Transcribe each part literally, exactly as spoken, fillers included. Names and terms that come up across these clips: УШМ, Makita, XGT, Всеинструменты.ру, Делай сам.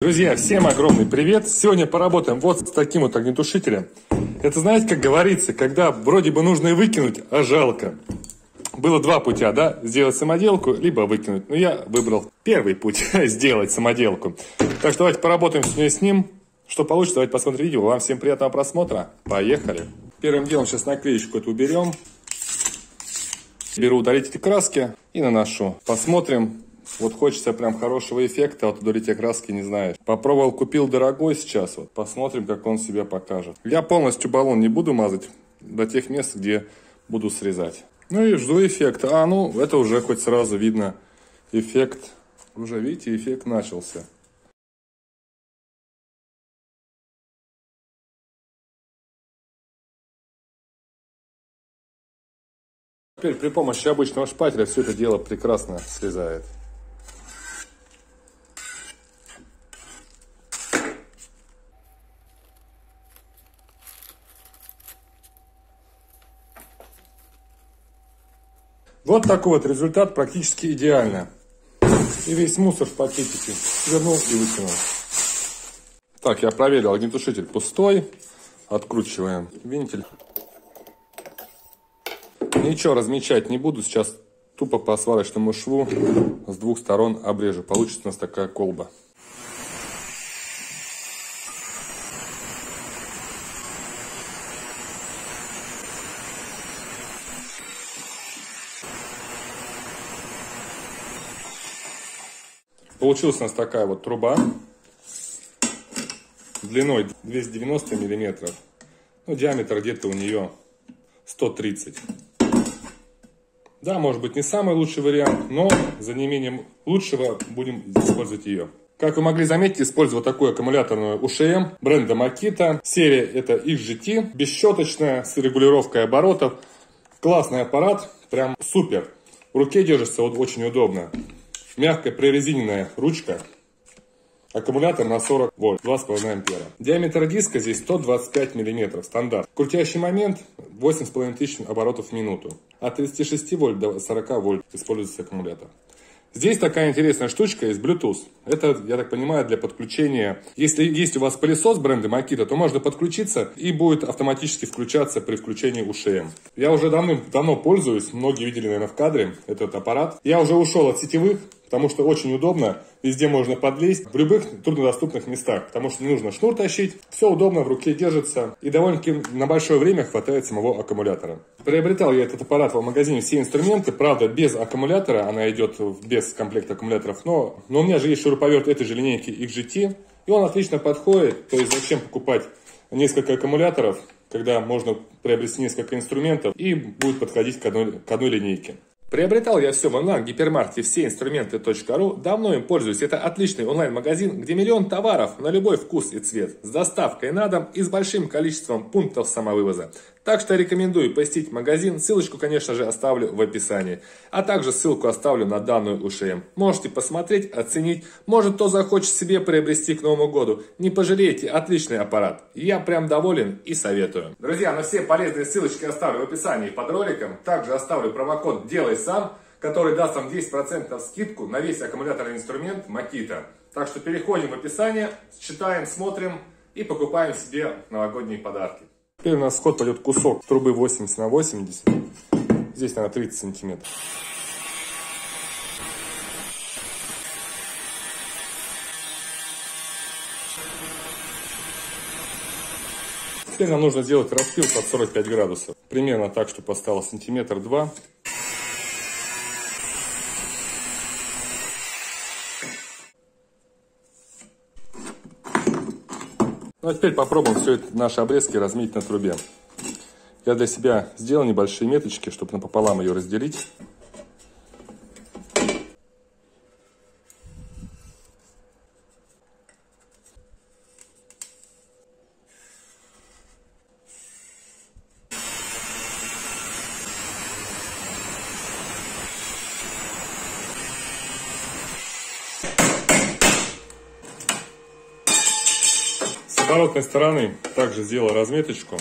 Друзья, всем огромный привет! Сегодня поработаем вот с таким вот огнетушителем. Это, знаете, как говорится, когда вроде бы нужно и выкинуть, а жалко. Было два путя, да? Сделать самоделку, либо выкинуть. Но я выбрал первый путь – сделать самоделку. Так что давайте поработаем сегодня с ним. Что получится, давайте посмотрим видео. Вам всем приятного просмотра. Поехали! Первым делом сейчас наклеечку эту уберем. Беру удалитель краски и наношу. Посмотрим. Вот хочется прям хорошего эффекта, вот удалитель краски не знаешь. Попробовал, купил дорогой сейчас, вот посмотрим, как он себя покажет. Я полностью баллон не буду мазать до тех мест, где буду срезать. Ну и жду эффекта. А, ну это уже хоть сразу видно эффект. Уже видите, эффект начался. Теперь при помощи обычного шпателя все это дело прекрасно срезает. Вот такой вот результат, практически идеально. И весь мусор в пакетике вернул и выкинул. Так, я проверил, огнетушитель пустой. Откручиваем вентиль. Ничего размечать не буду, сейчас тупо по сварочному шву с двух сторон обрежу. Получится у нас такая колба. Получилась у нас такая вот труба длиной двести девяносто миллиметров, ну, диаметр где-то у нее сто тридцать. Да, может быть, не самый лучший вариант, но за неимением лучшего будем использовать ее. Как вы могли заметить, использовал такую аккумуляторную УШМ бренда Makita. Серия это икс джи ти, бесщеточная, с регулировкой оборотов. Классный аппарат, прям супер. В руке держится вот очень удобно. Мягкая прорезиненная ручка, аккумулятор на сорок вольт, два с половиной ампера. Диаметр диска здесь сто двадцать пять миллиметров, стандарт. Крутящий момент восемь с половиной тысяч оборотов в минуту. От тридцати шести вольт до сорока вольт используется аккумулятор. Здесь такая интересная штучка из Bluetooth. Это, я так понимаю, для подключения. Если есть у вас пылесос бренда Makita, то можно подключиться и будет автоматически включаться при включении УШМ. Я уже давным, давно пользуюсь, многие видели, наверное, в кадре этот аппарат. Я уже ушел от сетевых, потому что очень удобно, везде можно подлезть, в любых труднодоступных местах, потому что не нужно шнур тащить, все удобно, в руке держится и довольно-таки на большое время хватает самого аккумулятора. Приобретал я этот аппарат в магазине «Все инструменты», правда без аккумулятора, она идет без комплекта аккумуляторов, но, но у меня же есть шуруповерт этой же линейки икс джи ти, и он отлично подходит, то есть зачем покупать несколько аккумуляторов, когда можно приобрести несколько инструментов и будет подходить к одной, к одной линейке. Приобретал я все в онлайн-гипермаркете все инструменты точка ру. Давно им пользуюсь. Это отличный онлайн-магазин, где миллион товаров на любой вкус и цвет, с доставкой на дом и с большим количеством пунктов самовывоза. Так что рекомендую посетить магазин. Ссылочку, конечно же, оставлю в описании. А также ссылку оставлю на данную УШМ. Можете посмотреть, оценить. Может, кто захочет себе приобрести к Новому году. Не пожалеете, отличный аппарат. Я прям доволен и советую. Друзья, но все полезные ссылочки оставлю в описании под роликом. Также оставлю промокод «Делай сам», который даст вам десять процентов скидку на весь аккумуляторный инструмент Makita. Так что переходим в описание, читаем, смотрим и покупаем себе новогодние подарки. Теперь у нас в ход пойдет кусок трубы восемьдесят на восемьдесят. Здесь, наверное, тридцать сантиметров. Теперь нам нужно сделать распил под сорок пять градусов. Примерно так, чтобы осталось сантиметр два. Ну а теперь попробуем все это, наши обрезки, разметить на трубе. Я для себя сделал небольшие меточки, чтобы напополам ее разделить. С оборотной стороны также сделал разметочку.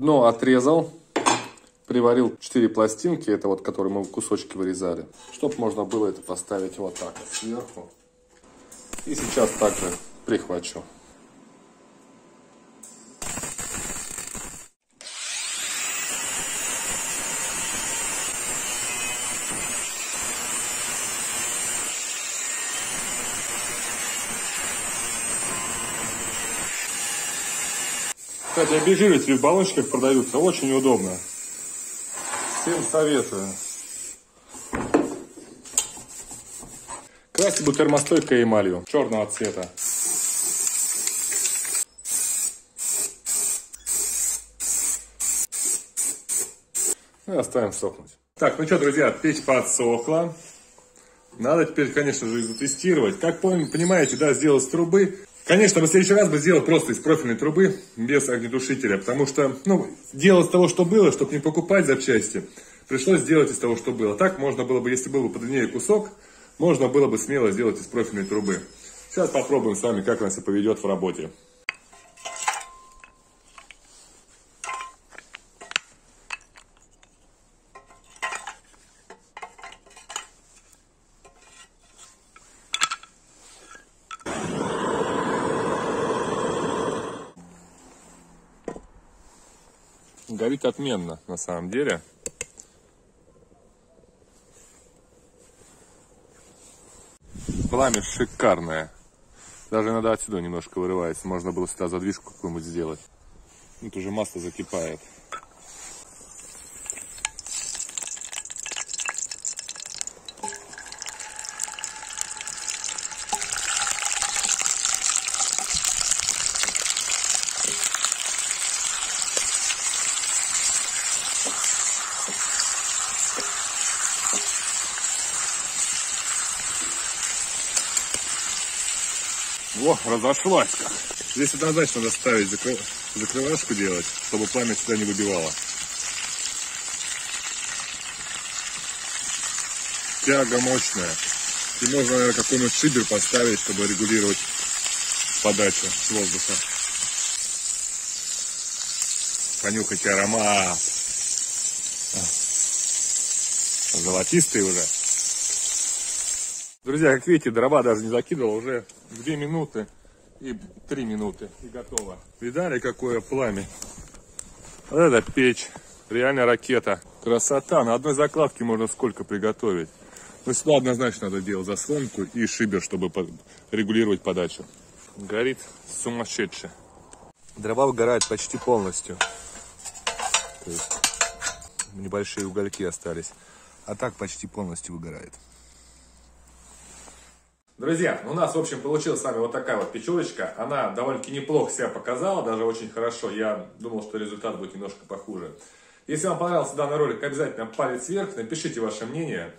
дно отрезал, приварил четыре пластинки, это вот, которые мы кусочки вырезали, чтобы можно было это поставить вот так вот сверху. И сейчас также прихвачу. Кстати, обезжирители в баллончиках продаются, очень удобно. Всем советую. Красить бы термостойкой эмалью черного цвета. И оставим сохнуть. Так, ну что, друзья, печь подсохла. Надо теперь, конечно же, затестировать. Как понимаете, да, сделать с трубы. Конечно, в следующий раз бы сделал просто из профильной трубы, без огнетушителя, потому что, ну, дело из того, что было, чтобы не покупать запчасти, пришлось сделать из того, что было. Так можно было бы, если был бы подлиннее кусок, можно было бы смело сделать из профильной трубы. Сейчас попробуем с вами, как она себя поведет в работе. Горит отменно, на самом деле. Пламя шикарное. Даже иногда отсюда немножко вырывается. Можно было сюда задвижку какую-нибудь сделать. Тут уже масло закипает. О, разошлась как. Здесь однозначно надо ставить закры... закрывашку делать, чтобы пламя сюда не выбивало. Тяга мощная. И можно какой-нибудь шибер поставить, чтобы регулировать подачу воздуха. Понюхайте аромат. Золотистый уже. Друзья, как видите, дрова даже не закидывал, уже две минуты и три минуты, и готово. Видали, какое пламя? Вот это печь, реально ракета. Красота, на одной закладке можно сколько приготовить. Но сюда однозначно надо делать заслонку и шибер, чтобы регулировать подачу. Горит сумасшедше. Дрова выгорают почти полностью. То есть небольшие угольки остались, а так почти полностью выгорает. Друзья, у нас, в общем, получилась с вами вот такая вот печурочка. Она довольно-таки неплохо себя показала, даже очень хорошо. Я думал, что результат будет немножко похуже. Если вам понравился данный ролик, обязательно палец вверх, напишите ваше мнение.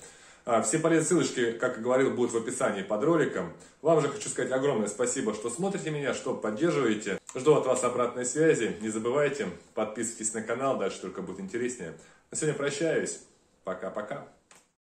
Все полезные ссылочки, как и говорил, будут в описании под роликом. Вам же хочу сказать огромное спасибо, что смотрите меня, что поддерживаете. Жду от вас обратной связи. Не забывайте, подписывайтесь на канал, дальше только будет интереснее. На сегодня прощаюсь. Пока-пока.